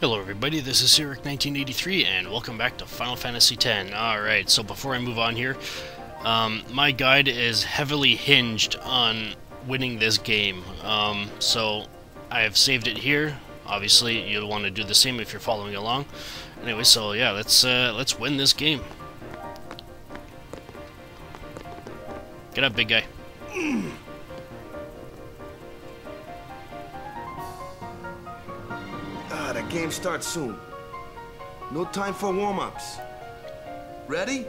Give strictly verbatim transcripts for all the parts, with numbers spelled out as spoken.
Hello everybody, this is Cyric nineteen eighty-three and welcome back to Final Fantasy X. Alright, so before I move on here, um, my guide is heavily hinged on winning this game. Um, so I have saved it here. Obviously, you'll want to do the same if you're following along. Anyway, so yeah, let's uh, let's win this game. Get up, big guy. Mm. The game starts soon. No time for warm-ups. Ready?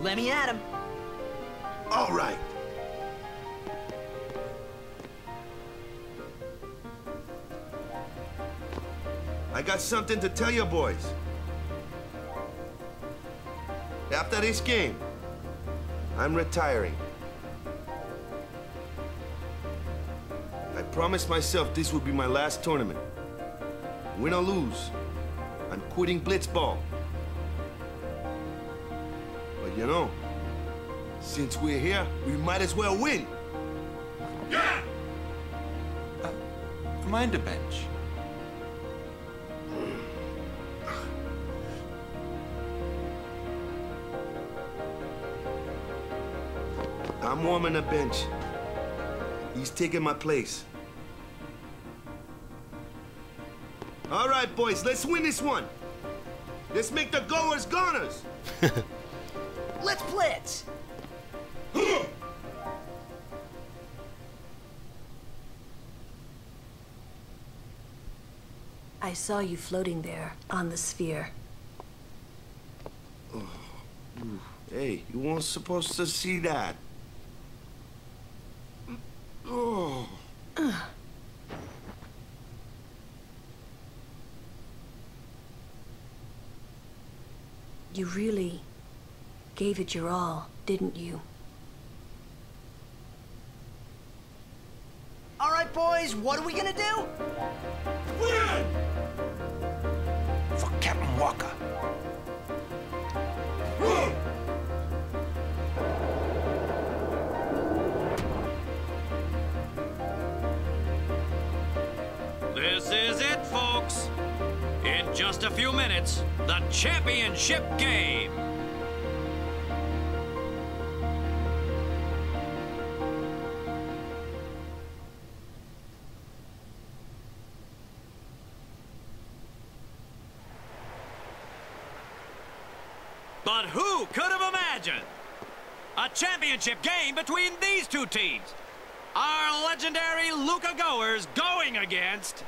Let me at him. All right. I got something to tell you boys. After this game, I'm retiring. I promised myself this would be my last tournament. Win or lose, I'm quitting Blitzball. But you know, since we're here, we might as well win. Yeah! Uh, mind the bench. I'm warming the bench. He's taking my place. All right, boys, let's win this one. Let's make the goers goners. Let's blitz. I saw you floating there on the sphere. Oh. Hey, you weren't supposed to see that. Oh. You really gave it your all, didn't you? All right, boys, what are we gonna do? Win! For Captain Walker. Win! This is it, folks. In just a few minutes, the championship game! But who could have imagined a championship game between these two teams? Our legendary Luca Goers going against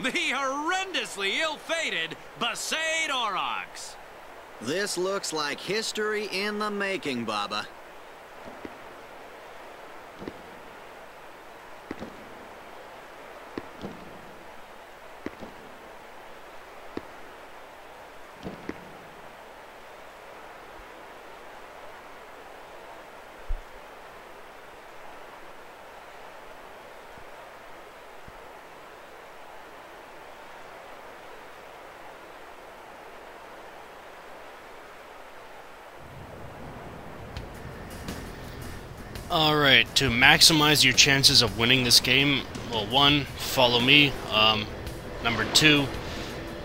the horrendously ill-fated Besaid Aurochs. This looks like history in the making, Baba. Alright, to maximize your chances of winning this game, well, one, follow me. Um, number two,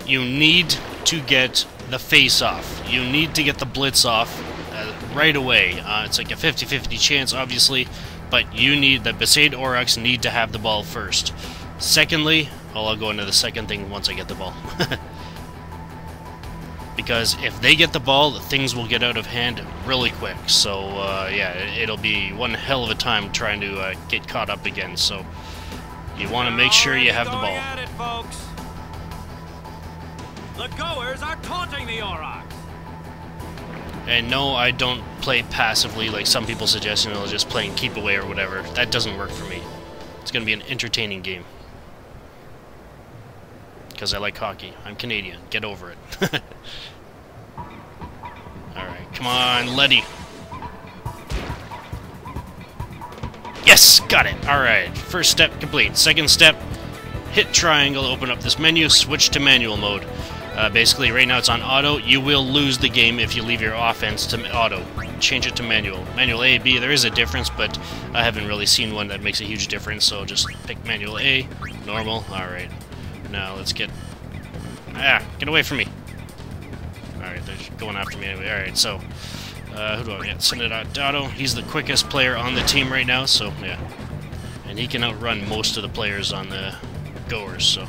you need to get the face-off. You need to get the blitz off uh, right away. Uh, it's like a fifty fifty chance, obviously, but you need, the Besaid Aurochs need to have the ball first. Secondly, well, I'll go into the second thing once I get the ball. Because if they get the ball, things will get out of hand really quick. So, uh, yeah, it'll be one hell of a time trying to uh, get caught up again. So, you want to make sure you have the ball. At it, folks. The Goers are taunting the Aurochs. And no, I don't play passively like some people suggest, you know, just playing keep away or whatever. That doesn't work for me. It's going to be an entertaining game. Because I like hockey. I'm Canadian. Get over it. Come on, Letty. Yes, got it. Alright, first step complete. Second step, hit triangle to open up this menu, switch to manual mode. Uh, basically, right now it's on auto. You will lose the game if you leave your offense to auto. Change it to manual. Manual A, B, there is a difference, but I haven't really seen one that makes a huge difference, so just pick manual A, normal. Alright, now let's get Ah, get away from me. Alright, they're going after me anyway. Alright, so, uh, who do I get? Send it out Dotto. He's the quickest player on the team right now, so, yeah. And he can outrun most of the players on the Goers, so.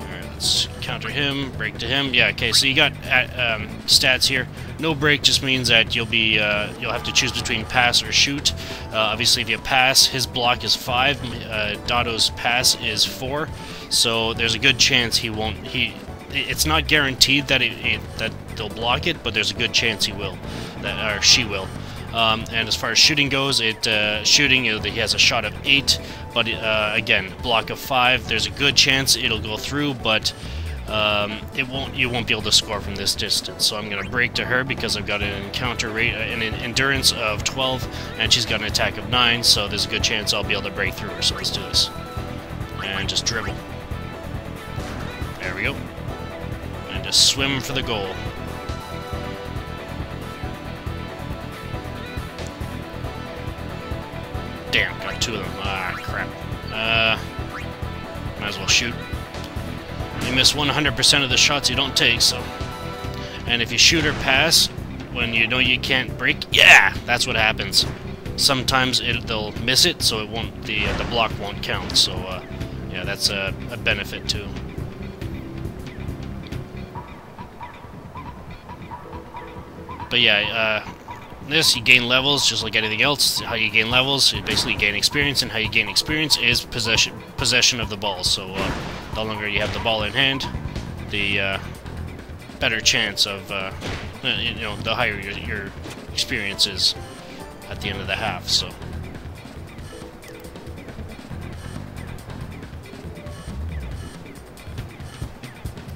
Alright, let's counter him, break to him. Yeah, okay, so you got uh, um, stats here. No break just means that you'll be uh, you'll have to choose between pass or shoot. Uh, obviously, if you pass, his block is five. Uh, Dotto's pass is four, so there's a good chance he won't. He it's not guaranteed that it, it that they'll block it, but there's a good chance he will, that or she will. Um, and as far as shooting goes, it uh, shooting he has a shot of eight, but uh, again, block of five. There's a good chance it'll go through, but. Um, it won't. You won't be able to score from this distance. So I'm gonna break to her because I've got an encounter rate, an endurance of twelve, and she's got an attack of nine. So there's a good chance I'll be able to break through her. So let's do this and just dribble. There we go. And just swim for the goal. Damn, got two of them. Ah, crap. Uh, might as well shoot. You miss one hundred percent of the shots you don't take, so. And if you shoot or pass when you know you can't break, yeah, that's what happens. Sometimes it, they'll miss it, so it won't. The uh, the block won't count. So, uh, yeah, that's a, a benefit too. But yeah, uh, this you gain levels just like anything else. How you gain levels, you basically gain experience, and how you gain experience is possession possession of the ball. So. Uh, The longer you have the ball in hand, the uh, better chance of, uh, you know, the higher your, your experience is at the end of the half, so.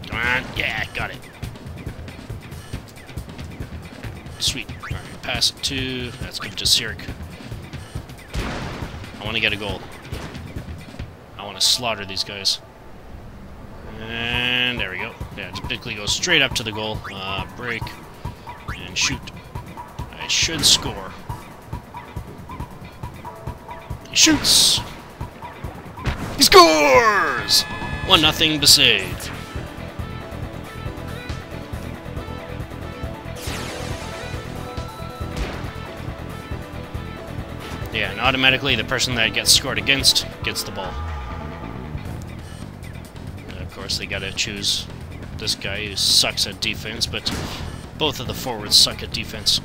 Come on, yeah, got it. Sweet. Alright, pass it to, let's give it to Sirk. I want to get a goal. I want to slaughter these guys. And there we go. Yeah, it typically goes straight up to the goal. Uh, break. And shoot. I should score. He shoots! He scores! one nothing Besaid. Yeah, and automatically the person that gets scored against gets the ball. They gotta choose this guy who sucks at defense, but both of the forwards suck at defense.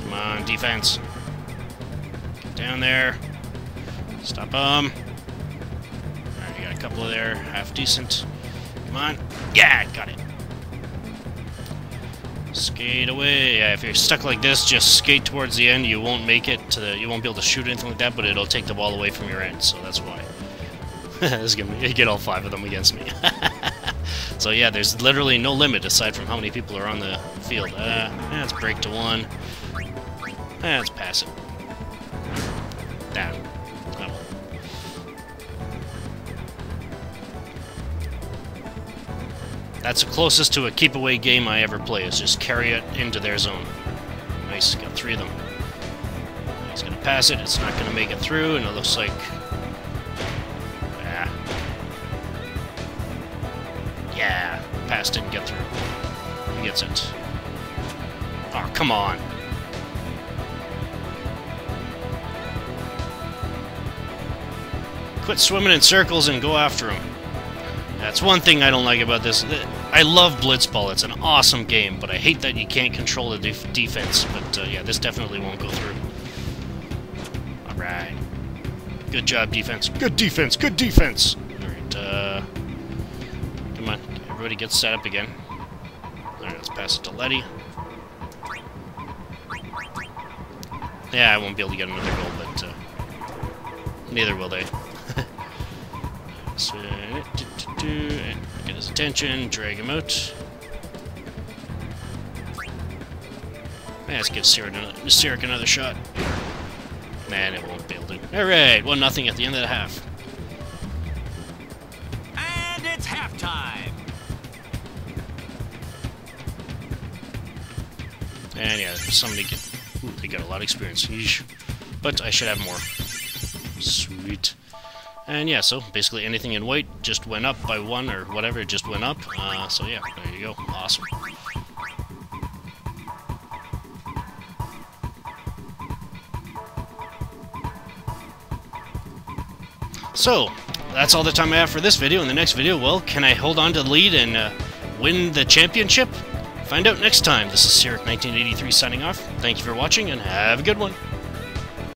Come on, defense. Get down there. Stop him. Alright, you got a couple of there. Half decent. Come on. Yeah, got it. Skate away. Yeah, if you're stuck like this, just skate towards the end. You won't make it to the. You won't be able to shoot anything like that, but it'll take the ball away from your end. So that's why. This is gonna be, get all five of them against me. So yeah, there's literally no limit aside from how many people are on the field. Uh, that's break to one. That's pass it. That. That That's the closest to a keep-away game I ever play, is just carry it into their zone. Nice, got three of them. He's going to pass it, it's not going to make it through, and it looks like... Ah. Yeah, pass didn't get through. He gets it. Oh, come on. Quit swimming in circles and go after him. That's one thing I don't like about this. I love Blitzball. It's an awesome game, but I hate that you can't control the def defense. But, uh, yeah, this definitely won't go through. Alright. Good job, defense. Good defense! Good defense! Alright, uh... come on. Everybody gets set up again. Alright, let's pass it to Letty. Yeah, I won't be able to get another goal, but, uh... neither will they. So... and get his attention, drag him out. Let's give Sirk another shot. Man, it won't build it. Alright, one nothing at the end of the half. And it's halftime! And yeah, somebody get. Ooh, they got a lot of experience. But I should have more. Sweet. And yeah, so basically anything in white just went up by one or whatever, it just went up. Uh, so yeah, there you go. Awesome. So, that's all the time I have for this video. In the next video, well, can I hold on to the lead and uh, win the championship? Find out next time. This is Cyric nineteen eighty-three signing off. Thank you for watching and have a good one.